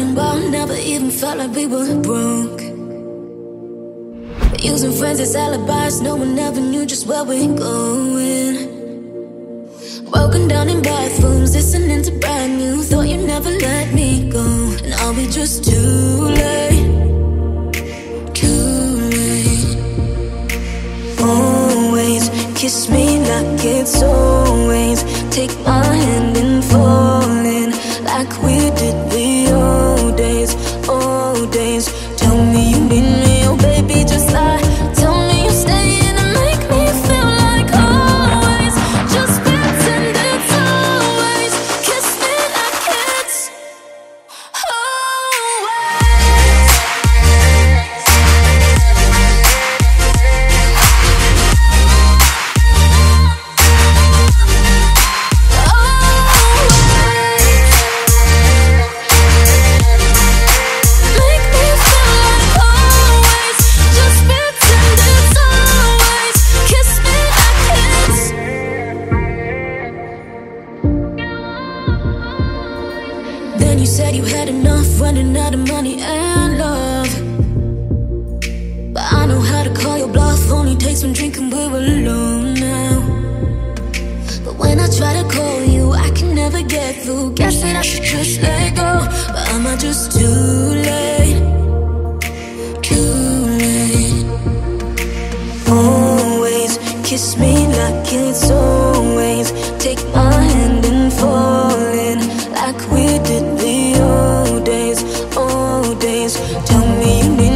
running wild, never even felt like we were broke. Using friends as alibis, no one ever knew just where we're going. Broken down in bathrooms, listening to brand new. Thought you'd never let me go, and are we just too late? Kiss me like it's always. Take my hand and fall in, like we did the old days, old days. Tell me you need me, oh baby, just lie. Tell me you're staying and make me feel like always. Just pretend it's always. Kiss me like it's always. You said you had enough, running out of money and love. But I know how to call your bluff, only takes one drink and we're alone now. But when I try to call you, I can never get through. Guess that I should just let go, but am I just too late? Too late. Always kiss me like it's always. Take my hand and fall in, like we did the old days, old days. Tell me you need